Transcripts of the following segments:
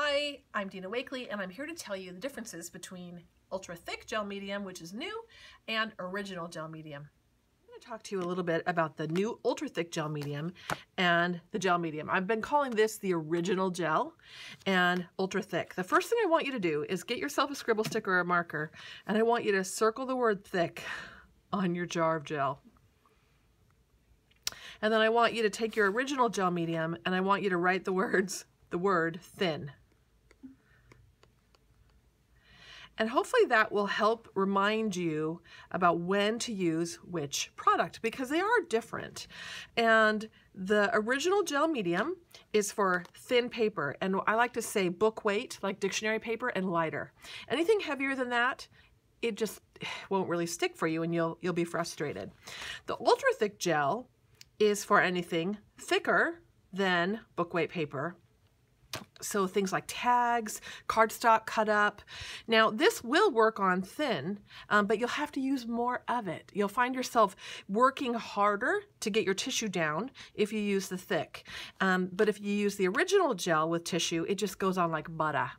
Hi, I'm Dina Wakely, and I'm here to tell you the differences between Ultra Thick Gel Medium, which is new, and Original Gel Medium. I'm going to talk to you a little bit about the new Ultra Thick Gel Medium and the Gel Medium. I've been calling this the Original Gel and Ultra Thick. The first thing I want you to do is get yourself a scribble stick or a marker, and I want you to circle the word thick on your jar of gel. And then I want you to take your Original Gel Medium, and I want you to write the word thin. And hopefully that will help remind you about when to use which product, because they are different. And the Original Gel Medium is for thin paper, and I like to say book weight, like dictionary paper, and lighter. Anything heavier than that, it just won't really stick for you, and you'll be frustrated. The Ultra Thick Gel is for anything thicker than book weight paper. So things like tags, cardstock cut up. Now this will work on thin, but you'll have to use more of it. You'll find yourself working harder to get your tissue down if you use the thick. But if you use the Original Gel with tissue, it just goes on like butter.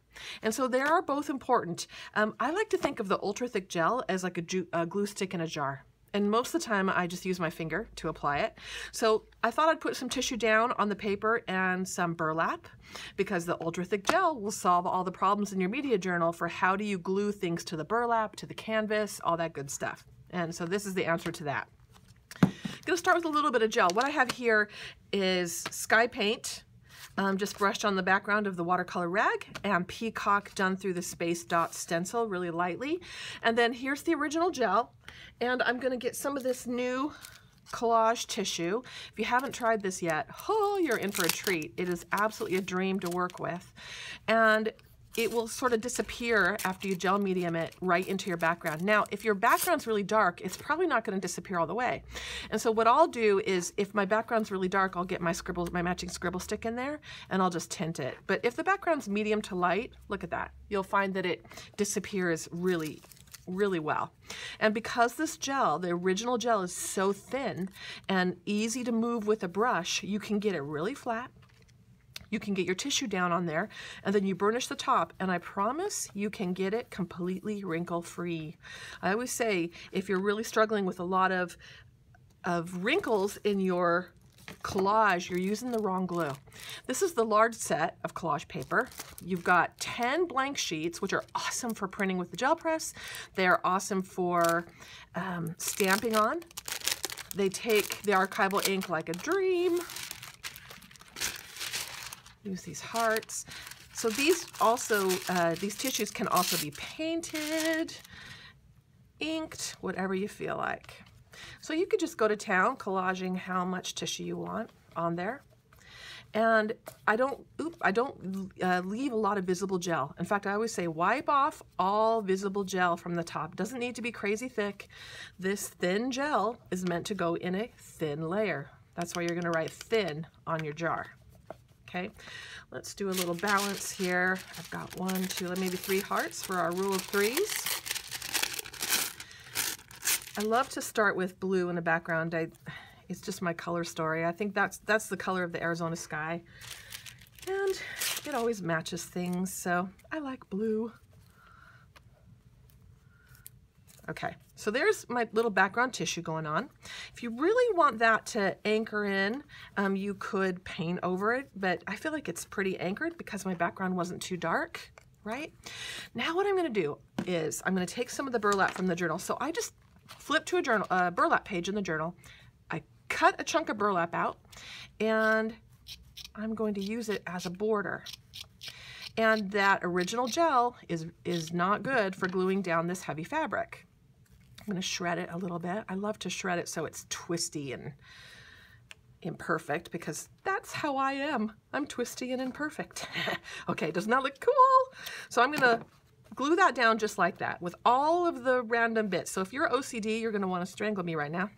And so they are both important. I like to think of the Ultra Thick Gel as like a glue stick in a jar. And most of the time I just use my finger to apply it. So I thought I'd put some tissue down on the paper and some burlap, because the Ultra Thick Gel will solve all the problems in your media journal for how do you glue things to the burlap, to the canvas, all that good stuff. And so this is the answer to that. I'm going to start with a little bit of gel. What I have here is Sky Paint, just brushed on the background of the watercolor rag, and Peacock done through the Space Dot stencil really lightly. And then here's the Original Gel, and I'm going to get some of this new collage tissue. If you haven't tried this yet, oh, you're in for a treat. It is absolutely a dream to work with, and it will sort of disappear after you gel medium it right into your background. Now, if your background's really dark, it's probably not going to disappear all the way. And so what I'll do is, if my background's really dark, I'll get my matching scribble stick in there, and I'll just tint it. But if the background's medium to light, look at that. You'll find that it disappears really, really well. And because this gel, the Original Gel, is so thin and easy to move with a brush, you can get it really flat. You can get your tissue down on there, and then you burnish the top, and I promise you can get it completely wrinkle-free. I always say, if you're really struggling with a lot of wrinkles in your collage, you're using the wrong glue. This is the large set of collage paper. You've got 10 blank sheets, which are awesome for printing with the gel press. They are awesome for stamping on. They take the archival ink like a dream. Use these hearts. So these also, these tissues can also be painted, inked, whatever you feel like. So you could just go to town collaging how much tissue you want on there. And I don't leave a lot of visible gel. In fact, I always say wipe off all visible gel from the top. It doesn't need to be crazy thick. This thin gel is meant to go in a thin layer. That's why you're going to write thin on your jar. Okay, let's do a little balance here. I've got one, two, maybe three hearts for our rule of threes. I love to start with blue in the background. It's just my color story. I think that's the color of the Arizona sky. And it always matches things, so I like blue. Okay, so there's my little background tissue going on. If you really want that to anchor in, you could paint over it, but I feel like it's pretty anchored because my background wasn't too dark, right? Now what I'm gonna do is I'm gonna take some of the burlap from the journal. So I just flipped to a burlap page in the journal. I cut a chunk of burlap out, and I'm going to use it as a border. And that Original Gel is not good for gluing down this heavy fabric. I'm going to shred it a little bit. I love to shred it so it's twisty and imperfect, because that's how I am. I'm twisty and imperfect. Okay, does not look cool. So I'm going to glue that down just like that with all of the random bits. So if you're OCD, you're going to want to strangle me right now.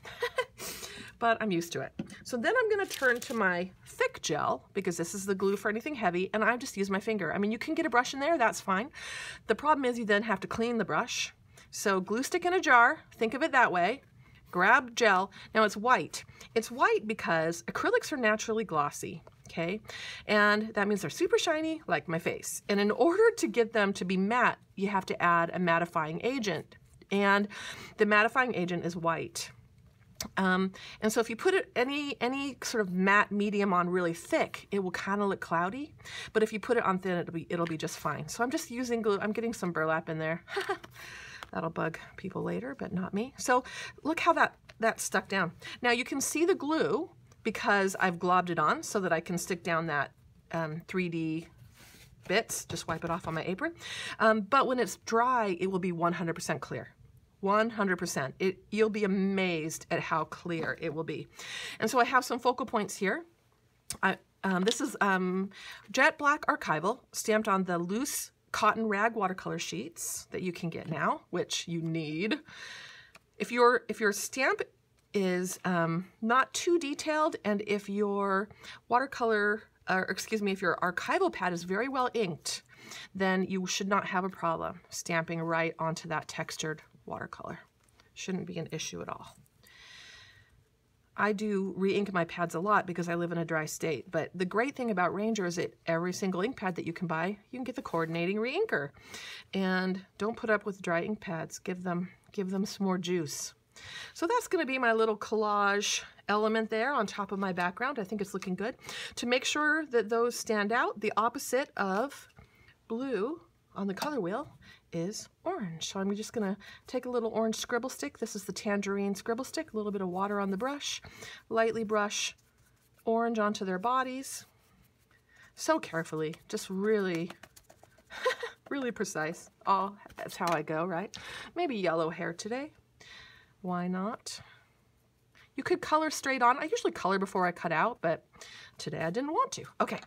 But I'm used to it. So then I'm going to turn to my thick gel, because this is the glue for anything heavy, and I just use my finger. I mean, you can get a brush in there, that's fine. The problem is you then have to clean the brush. So glue stick in a jar, think of it that way. Grab gel. Now it's white. It's white because acrylics are naturally glossy. okay? And that means they're super shiny, like my face. And in order to get them to be matte, you have to add a mattifying agent. And the mattifying agent is white. And so if you put any sort of matte medium on really thick, it will kind of look cloudy. But if you put it on thin, it'll be just fine. So I'm just using glue. I'm getting some burlap in there. That'll bug people later, but not me. So look how that stuck down. Now you can see the glue because I've globbed it on so that I can stick down that 3D bits. Just wipe it off on my apron. But when it's dry, it will be 100% clear. 100%. You'll be amazed at how clear it will be. And so I have some focal points here. This is Jet Black Archival, stamped on the loose cotton rag watercolor sheets that you can get now, which you need. If your stamp is not too detailed, and if your watercolor, or excuse me, if your archival pad is very well inked, then you should not have a problem stamping right onto that textured watercolor. Shouldn't be an issue at all. I do re-ink my pads a lot because I live in a dry state, but the great thing about Ranger is that every single ink pad that you can buy, you can get the coordinating re-inker. And don't put up with dry ink pads. Give them some more juice. So that's going to be my little collage element there on top of my background. I think it's looking good. To make sure that those stand out, the opposite of blue on the color wheel is orange. So I'm just going to take a little orange scribble stick. This is the tangerine scribble stick. A little bit of water on the brush. Lightly brush orange onto their bodies. So carefully. Just really, really precise. Oh, that's how I go, right? Maybe yellow hair today. Why not? You could color straight on. I usually color before I cut out, but today I didn't want to. Okay.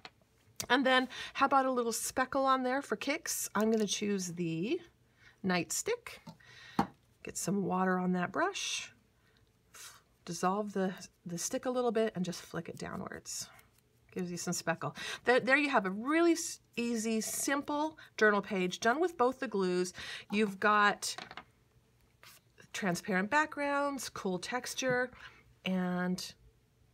And then how about a little speckle on there for kicks? I'm going to choose the nightstick. Get some water on that brush. Dissolve the stick a little bit and just flick it downwards. Gives you some speckle. There you have a really easy, simple journal page done with both the glues. You've got transparent backgrounds, cool texture, and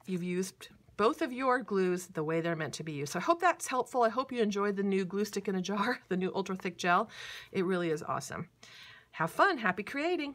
you've used both of your glues the way they're meant to be used. So I hope that's helpful. I hope you enjoyed the new glue stick in a jar, the new ultra thick gel. It really is awesome. Have fun. Happy creating.